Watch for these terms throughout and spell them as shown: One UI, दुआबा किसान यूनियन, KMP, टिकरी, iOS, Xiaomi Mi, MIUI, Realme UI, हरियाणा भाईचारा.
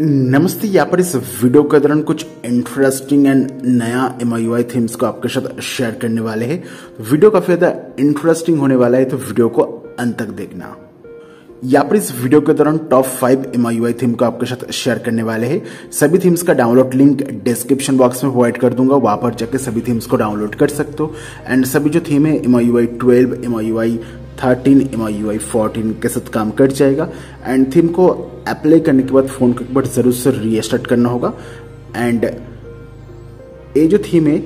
नमस्ते। यहाँ पर इस वीडियो के दौरान कुछ इंटरेस्टिंग एंड नया MIUI थीम्स को आपके साथ शेयर करने वाले हैं। वीडियो काफी ज्यादा इंटरेस्टिंग होने वाला है, तो वीडियो को अंत तक देखना। यहाँ पर इस वीडियो के दौरान टॉप 5 MIUI थीम को आपके साथ शेयर करने वाले हैं। सभी थीम्स का डाउनलोड लिंक डिस्क्रिप्शन बॉक्स में प्रोवाइड कर दूंगा, वहां पर जाके सभी थीम्स को डाउनलोड कर सकते हो। एंड सभी जो थीम है MIUI 12, MIUI 13, MIUI 14 के साथ काम कर जाएगा। एंड थीम को अप्लाई करने के बाद फोन को एक बार जरूर से रीस्टार्ट करना होगा। एंड ये जो थीम है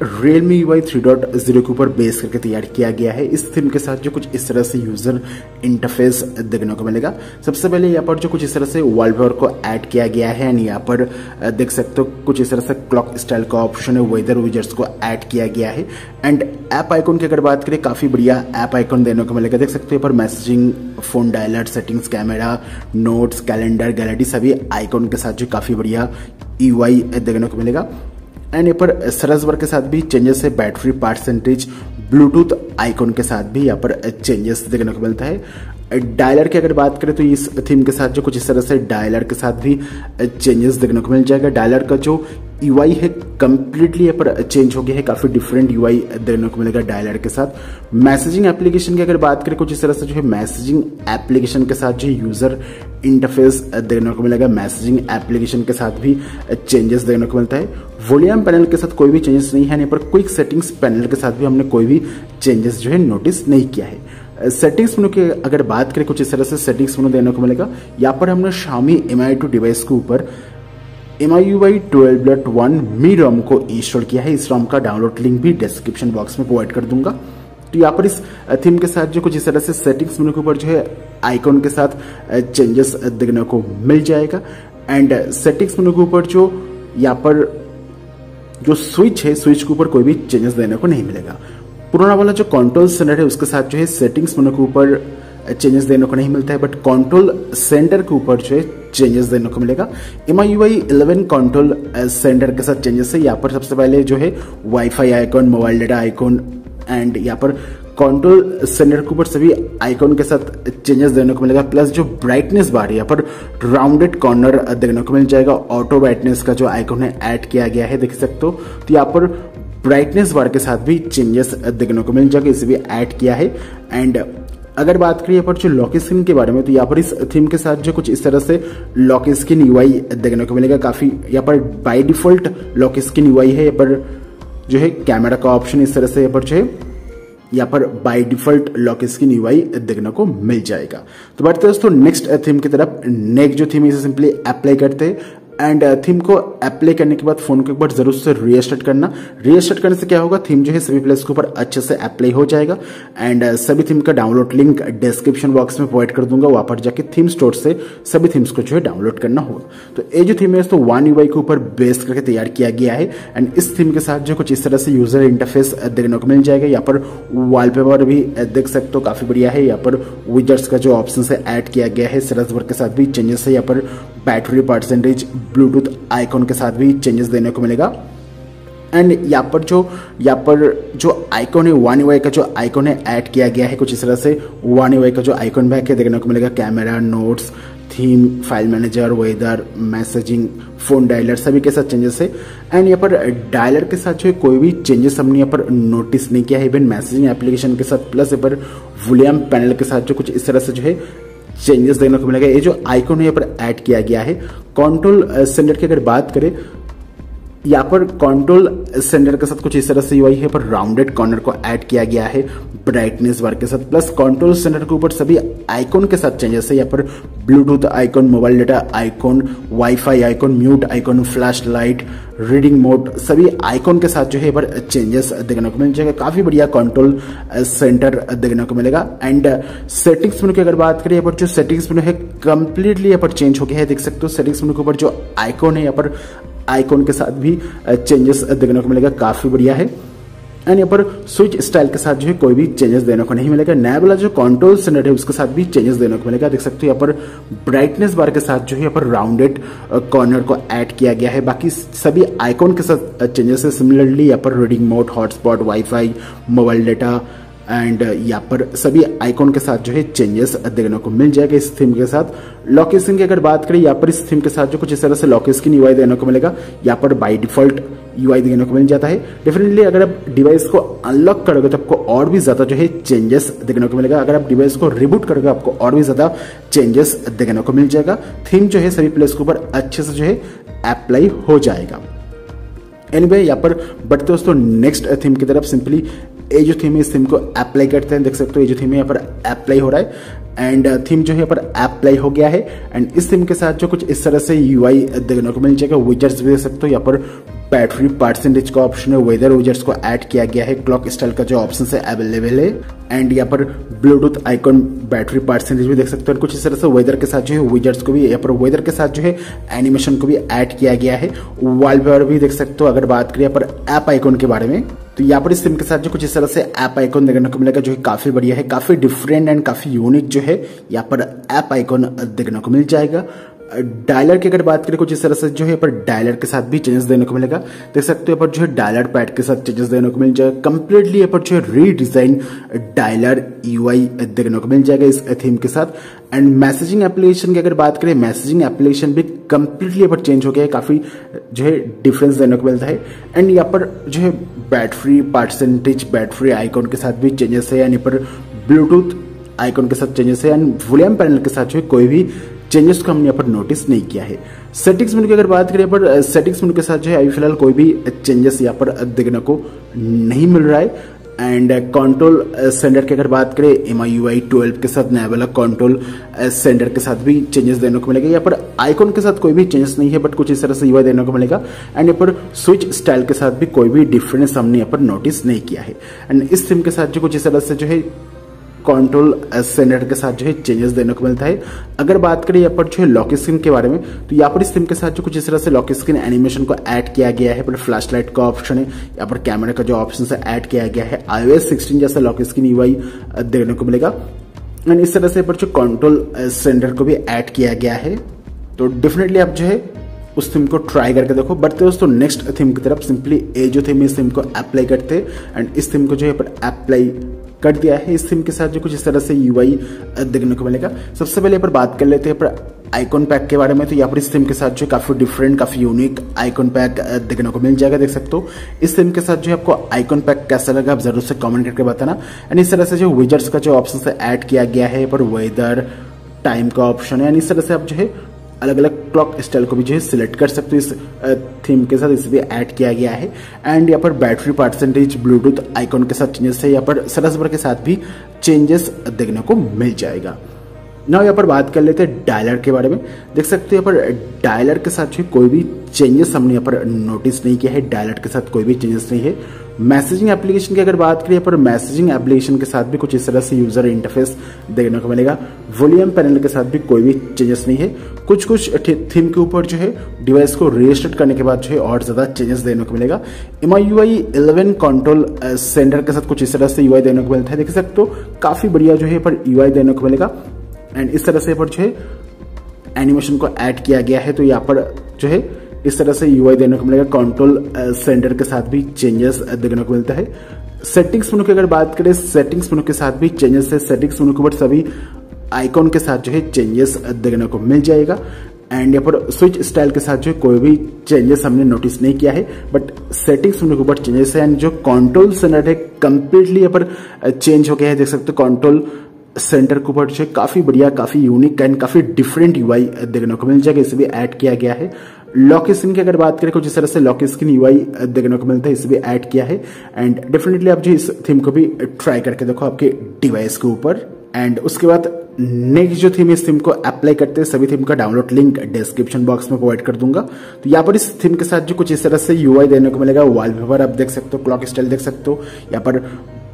Realme UI 3.0 के ऊपर बेस करके तैयार किया गया है। इस थीम के साथ जो कुछ इस तरह से यूजर इंटरफेस देखने को मिलेगा। सबसे पहले यहाँ पर जो कुछ इस तरह से वॉलपेपर को ऐड किया गया है, एंड यहाँ पर देख सकते हो कुछ इस तरह से क्लॉक स्टाइल का ऑप्शन है, वेदर विजेट्स को ऐड किया गया है। एंड ऐप आइकॉन की अगर बात करें, काफी बढ़िया ऐप आइकॉन देने को मिलेगा। देख सकते हो यहाँ पर messaging, phone dialer, settings, camera, notes, calendar, gallery सभी आइकॉन के साथ जो काफी बढ़िया UI देखने को मिलेगा। एंड यहाँ पर सरस वर्क के साथ भी चेंजेस है, बैटरी परसेंटेज, ब्लूटूथ आइकॉन के साथ भी यहाँ पर चेंजेस देखने को मिलता है। डायलर की अगर बात करें तो इस थीम के साथ जो कुछ इस तरह से डायलर के साथ भी चेंजेस देखने को मिल जाएगा। डायलर का जो UI है कम्प्लीटली यहाँ पर चेंज हो गया है, काफी डिफरेंट UI देखने को मिलेगा डायलर के साथ। मैसेजिंग एप्लीकेशन की अगर बात करें, कुछ इस तरह से जो है मैसेजिंग एप्लीकेशन के साथ जो यूजर इंटरफेस देखने को मिलेगा, मैसेजिंग एप्लीकेशन के साथ भी चेंजेस देखने को मिलता है। वॉल्यूम पैनल के साथ कोई भी चेंजेस नहीं है। यहाँ पर क्विक सेटिंग्स पैनल के साथ भी हमने कोई भी चेंजेस जो है नोटिस नहीं किया है। सेटिंग्स मेनू की अगर बात करें, कुछ इस तरह से सेटिंग्स मेनू देखने को मिलेगा। यहाँ पर हमने Xiaomi Mi डिवाइस के ऊपर MIUI 12.1 Mi ROM को इंस्टॉल किया है। इस ROM का डाउनलोड लिंक भी डिस्क्रिप्शन बॉक्स में प्रोवाइड कर दूंगा। तो यहाँ पर इस थीम के साथ जो कुछ इस तरह से सेटिंग्स मेनू के ऊपर जो है आइकॉन के साथ चेंजेस देखने को मिल जाएगा। एंड सेटिंग्स मेनू के ऊपर जो यहाँ पर जो स्विच है, स्विच के ऊपर कोई भी चेंजेस देने को नहीं मिलेगा। पुराना वाला जो कंट्रोल सेंटर है उसके साथ जो है सेटिंग्स मेनू के ऊपर चेंजेस देने को नहीं मिलता है, बट कंट्रोल सेंटर के ऊपर जो है चेंजेस देने को मिलेगा। MIUI 11 कंट्रोल सेंटर के साथ चेंजेस है। यहाँ पर सबसे पहले जो है wifi icon, mobile data icon, and यहाँ पर कंट्रोल सेंटर के ऊपर सभी आइकॉन के साथ चेंजेस देखने को मिलेगा। प्लस जो ब्राइटनेस बार है, यहाँ पर राउंडेड कॉर्नर देखने को मिल जाएगा। ऑटो ब्राइटनेस का जो आइकॉन है ऐड किया गया है, देख सकते हो। तो यहाँ पर ब्राइटनेस बार के साथ भी चेंजेस देखने को मिल जाएगा, इसे भी ऐड किया है। एंड अगर बात करिए यहाँ पर जो लॉक स्क्रीन के बारे में, तो यहाँ पर इस थीम के साथ जो कुछ इस तरह से लॉक स्क्रीन UI देखने को मिलेगा। काफी यहाँ पर by default lock screen UI है। यहाँ पर जो है कैमरा का ऑप्शन इस तरह से यहाँ पर जो है by default lock screen UI देखने को मिल जाएगा। तो बढ़ते हैं दोस्तों नेक्स्ट थीम की तरफ। नेक्स्ट जो थीम है इसे सिंपली अप्लाई करते हैं। एंड थीम को अप्लाई करने के बाद फोन को एक बार जरूर से रीस्टार्ट करना। रीस्टार्ट करने से क्या होगा, थीम जो है सभी प्लेस के ऊपर अच्छे से अप्लाई हो जाएगा। एंड सभी थीम का डाउनलोड लिंक डिस्क्रिप्शन बॉक्स में प्रोवाइड कर दूंगा, वहां पर जाके थीम स्टोर से सभी थीम्स को जो है डाउनलोड करना होगा। तो ये जो थीम है तो One UI के ऊपर बेस करके तैयार किया गया है। एंड इस थीम के साथ जो कुछ इस तरह से यूजर इंटरफेस देखने को मिल जाएगा। यहाँ पर वॉलपेपर भी देख सकते हो, काफी बढ़िया है। यहाँ पर विजेट्स का जो ऑप्शन है ऐड किया गया है। सरस वर्क के साथ भी चेंजेस है। यहाँ पर बैटरी परसेंटेज, ब्लूटूथ आइकॉन के साथ भी चेंजेस देने को मिलेगा। एंड यहाँ पर जो आइकॉन है One UI का जो आइकॉन है ऐड किया गया है। कुछ इस तरह से One UI का जो आइकॉन बैक है देखने को मिलेगा। Camera, notes, theme, file manager, weather, messaging, phone dialer सभी के साथ चेंजेस है। एंड यहाँ पर डायलर के साथ जो है कोई भी चेंजेस हमने यहाँ पर नोटिस नहीं किया है, इवन मैसेजिंग एप्लीकेशन के साथ। प्लस यहाँ पर वॉल्यूम पैनल के साथ जो कुछ इस तरह से जो है चेंजेस देखने को मिलेगा। ये जो आइकॉन है यहाँ पर ऐड किया गया है। कंट्रोल सेंटर की अगर बात करें, यहाँ पर कंट्रोल सेंटर के साथ कुछ इस तरह से UI है। पर राउंडेड कॉर्नर को ऐड किया गया है ब्राइटनेस बार के साथ। प्लस कंट्रोल सेंटर के ऊपर सभी आइकॉन के साथ चेंजेस है। यहाँ पर Bluetooth icon, mobile data icon, wifi icon, mute icon, flash light, reading mode सभी आइकॉन के साथ जो है यहाँ पर चेंजेस देखने को मिल जाएगा। काफी बढ़िया कंट्रोल सेंटर देखने को मिलेगा। एंड सेटिंग्स मेनू की अगर बात करें, यहाँ पर जो सेटिंग्स मेनू है कंप्लीटली यहाँ पर चेंज हो गया है। देख सकते हो सेटिंग्स मेनू के ऊपर जो आइकॉन है, यहाँ पर आइकॉन के साथ भी चेंजेस देखने को मिलेगा, काफी बढ़िया है। एंड यहाँ पर स्विच स्टाइल के साथ जो है कोई भी चेंजेस देने को नहीं मिलेगा। नया वाला जो कंट्रोल सेंटर है उसके साथ भी चेंजेस देने को मिलेगा। देख सकते हो यहाँ पर ब्राइटनेस बार के साथ जो है यहाँ पर राउंडेड कॉर्नर को ऐड किया गया है। बाकी सभी आइकॉन के साथ चेंजेस है। सिमिलरली यहाँ पर reading mode, hotspot, wifi, mobile data and यहाँ पर सभी आइकॉन के साथ जो है चेंजेस देखने को मिल जाएगा इस थीम के साथ। लॉक स्क्रीन की अगर बात करें, यहाँ पर इस थीम के साथ जो कुछ इस तरह से लॉक स्क्रीन यूआई देखने को मिलेगा। यहाँ पर बाय डिफॉल्ट यूआई देखने को मिल जाता है। डेफिनेटली अगर आप डिवाइस को अनलॉक करोगे तो आपको और भी ज्यादा जो है चेंजेस देखने को मिलेगा। अगर आप डिवाइस को रिबूट करोगे आपको और भी ज्यादा चेंजेस देखने को मिल जाएगा। थीम जो है सभी प्लेस के ऊपर अच्छे से जो है अप्लाई हो जाएगा। एनीवे यहाँ पर बढ़ते दोस्तों नेक्स्ट थीम की तरफ। सिंपली ये जो थीम है इस थीम को अप्लाई करते हैं, देख सकते हो ये जो थीम है यहाँ पर अप्लाई हो रहा है एंड थीम जो है यहाँ पर अप्लाई हो गया है। एंड इस थीम के साथ जो कुछ इस तरह से यूआई देखने को मिल जाएगा। विजेट्स भी देख सकते हो, यहाँ पर बैटरी परसेंटेज का ऑप्शन है, वेदर विजेट्स को ऐड किया गया है, क्लॉक स्टाइल का जो ऑप्शन है अवेलेबल है एंड यहाँ पर ब्लूटूथ आइकॉन, बैटरी परसेंटेज भी देख सकते हो। कुछ इस तरह से वेदर के साथ जो है विजेट्स को भी, यहाँ पर वेदर के साथ जो है एनिमेशन को भी ऐड किया गया है। वॉलपेपर भी देख सकते हो। अगर बात करें यहाँ पर ऐप आइकॉन के बारे में तो यहाँ पर इस थीम के साथ जो कुछ इस तरह से ऐप आइकॉन देखने को मिलेगा जो है काफी बढ़िया है, काफी डिफरेंट एंड काफी यूनिक जो है यहाँ पर ऐप आइकॉन देखने को मिल जाएगा। डायलर की अगर बात करें कुछ इस तरह से जो है पर डायलर के साथ भी चेंजेस देने को मिलेगा। देख सकते हो यहाँ पर जो है डायलर पैड के साथ चेंजेस देने को मिल जाएगा। कंप्लीटली यहाँ पर जो है रीडिजाइन डायलर यूआई देखने को मिल जाएगा इस थीम के साथ। एंड मैसेजिंग एप्लीकेशन की अगर बात करें, मैसेजिंग एप्लीकेशन भी कंप्लीटली यहाँ पर चेंज हो गया है, काफी जो है डिफरेंस देने को मिलता है। एंड यहाँ पर जो है बैटरी परसेंटेज, बैटरी आइकॉन के साथ भी चेंजेस है, यानी पर ब्लूटूथ आइकॉन के साथ चेंजेस है एंड वॉल्यूम पैनल के साथ जो है कोई भी चेंजेस को हमने यहाँ पर नोटिस नहीं किया है। सेटिंग्स मेनू की अगर बात करें पर सेटिंग्स मेनू के साथ जो है अभी फिलहाल कोई भी चेंजेस यहाँ पर देखने को नहीं मिल रहा है। एंड कंट्रोल सेंटर की अगर बात करें, MIUI 12 के साथ नया वाला कंट्रोल सेंटर के साथ भी चेंजेस देने को मिलेगा। यहाँ पर आइकॉन के साथ कोई भी चेंजेस नहीं है बट कुछ इस तरह से यूआई देने को मिलेगा। एंड यहाँ पर स्विच स्टाइल के साथ भी कोई भी डिफरेंस हमने यहाँ पर नोटिस नहीं किया है। एंड इस थीम के साथ जो कुछ इस तरह से जो है कंट्रोल सेंटर के साथ जो है चेंजेस देने को मिलता है। अगर बात करें यहाँ पर जो है लॉक स्क्रीन के बारे में तो यहाँ पर इस थीम के साथ जो कुछ इस तरह से लॉक स्क्रीन एनिमेशन को ऐड किया गया है। पर फ्लैश लाइट का ऑप्शन है, यहाँ पर कैमरा का जो ऑप्शन है ऐड किया गया है। iOS 16 जैसा लॉक स्क्रीन यूआई देखने को मिलेगा एंड इस तरह से पर जो कंट्रोल सेंटर को भी ऐड किया गया है। तो डेफिनेटली आप जो है उस थीम को ट्राई करके देखो। बढ़ते दोस्तों नेक्स्ट थीम की तरफ। सिंपली ए जो थीम है इस थीम को अप्लाई करते हैं एंड इस थीम को जो है पर अप्लाई कर दिया है। इस थीम के साथ जो कुछ इस तरह से यूआई देखने को मिलेगा। सबसे पहले यहाँ पर बात कर लेते हैं पर आइकॉन पैक के बारे में। तो यहाँ पर इस थीम के साथ जो काफी डिफरेंट, काफी यूनिक आइकॉन पैक देखने को मिल जाएगा। देख सकते हो इस थीम के साथ जो आपको आइकॉन पैक कैसा लगा आप जरूर से कमेंट करके बताना। एंड इस तरह से जो विजेट्स का जो ऑप्शन है ऐड किया गया है, पर वेदर, टाइम का ऑप्शन है एंड इस तरह से आप जो है अलग अलग क्लॉक स्टाइल को भी जो है सिलेक्ट कर सकते हो। इस थीम के साथ इसे भी ऐड किया गया है। एंड यहाँ पर बैटरी परसेंटेज, ब्लूटूथ आइकॉन के साथ चेंजेस है, यहाँ पर सरसबर के साथ भी चेंजेस देखने को मिल जाएगा। ना यहाँ पर बात कर लेते हैं डायलर के बारे में। देख सकते हो यहाँ पर डायलर के साथ जो कोई भी चेंजेस हमने यहाँ पर नोटिस नहीं किया है। डायलर के साथ कोई भी चेंजेस नहीं है। मैसेजिंग एप्लीकेशन की अगर बात करें पर मैसेजिंग एप्लीकेशन के साथ भी कुछ इस तरह से यूजर इंटरफेस देखने को मिलेगा। वॉल्यूम पैनल के साथ भी कोई भी चेंजेस नहीं है। कुछ कुछ थीम के ऊपर जो है डिवाइस को रजिस्टर्ड करने के बाद जो है और ज्यादा चेंजेस देने को मिलेगा। MIUI 11 कंट्रोल सेंटर के साथ कुछ इस तरह से यूआई देने को मिलता है। देख सकते हो काफी बढ़िया जो है पर यूआई देने को मिलेगा। एंड इस तरह से पर जो है एनिमेशन को ऐड किया गया है। तो यहाँ पर जो है इस तरह से यूआई देने को मिलेगा। कंट्रोल सेंटर के साथ भी चेंजेस देखने को मिलता है। सेटिंग्स मेनू की अगर बात करें, सेटिंग्स मेनू के साथ भी चेंजेस है। सेटिंग्स मेनू के ऊपर सभी आइकॉन के साथ जो है चेंजेस देखने को मिल जाएगा। एंड यहाँ पर स्विच स्टाइल के साथ जो कोई भी चेंजेस हमने नोटिस नहीं किया है बट सेटिंग्स मेनू के ऊपर चेंजेस है। एंड जो कंट्रोल सेंटर है कंप्लीटली यहाँ पर चेंज हो गया है। देख सकते हो कंट्रोल सेंटर के ऊपर जो है काफी बढ़िया, काफी यूनिक एंड काफी डिफरेंट यूआई देखने को मिल जाएगा। इसे भी ऐड किया गया है। लॉक स्क्रीन की अगर बात करें कुछ इस तरह से लॉक स्क्रीन यूआई देखने को मिलता है। इसे भी ऐड किया है। एंड डेफिनेटली आप जो इस थीम को भी ट्राई करके देखो आपके डिवाइस के ऊपर। एंड उसके बाद नेक्स्ट जो थीम है इस थीम को अप्लाई करते हैं। सभी थीम का डाउनलोड लिंक डिस्क्रिप्शन बॉक्स में प्रोवाइड कर दूंगा। तो यहाँ पर इस थीम के साथ जो कुछ इस तरह से यूआई देने को मिलेगा। वॉलपेपर आप देख सकते हो, क्लॉक स्टाइल देख सकते हो, यहाँ पर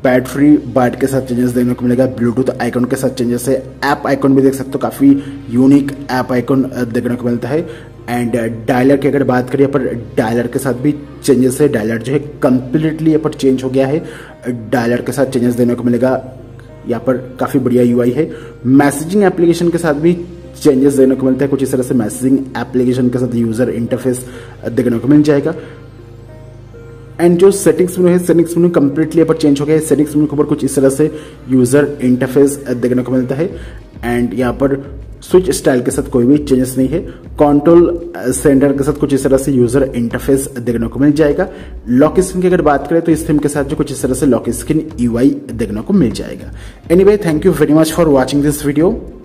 बैटरी बार्ड के साथ चेंजेस देखने को मिलेगा। ब्लूटूथ आइकॉन के साथ चेंजेस है। ऐप आइकॉन भी देख सकते हो, काफी यूनिक ऐप आइकॉन देखने को मिलता है। एंड डायलर की अगर बात करें पर डायलर के साथ भी चेंजेस है। डायलर जो है कंप्लीटली यहाँ पर चेंज हो गया है। डायलर के साथ चेंजेस देने को मिलेगा। यहाँ पर काफी बढ़िया यूआई है। मैसेजिंग एप्लीकेशन के साथ भी चेंजेस देखने को मिलता है। कुछ इस तरह से मैसेजिंग एप्लीकेशन के साथ यूजर इंटरफेस देखने को मिल जाएगा। एंड जो सेटिंग्स मेनू है, सेटिंग्स मेनू कम्प्लीटली यहाँ पर चेंज हो गया है। सेटिंग्स मेनू के ऊपर कुछ इस तरह से यूजर इंटरफेस देखने को मिलता है एंड यहाँ पर स्विच स्टाइल के साथ कोई भी चेंजेस नहीं है। कंट्रोल सेंटर के साथ कुछ इस तरह से यूजर इंटरफेस देखने को मिल जाएगा। लॉक स्क्रीन की अगर बात करें तो इस थीम के साथ जो कुछ इस तरह से लॉक स्क्रीन यूआई देखने को मिल जाएगा। Anyway, thank you very much for watching this video.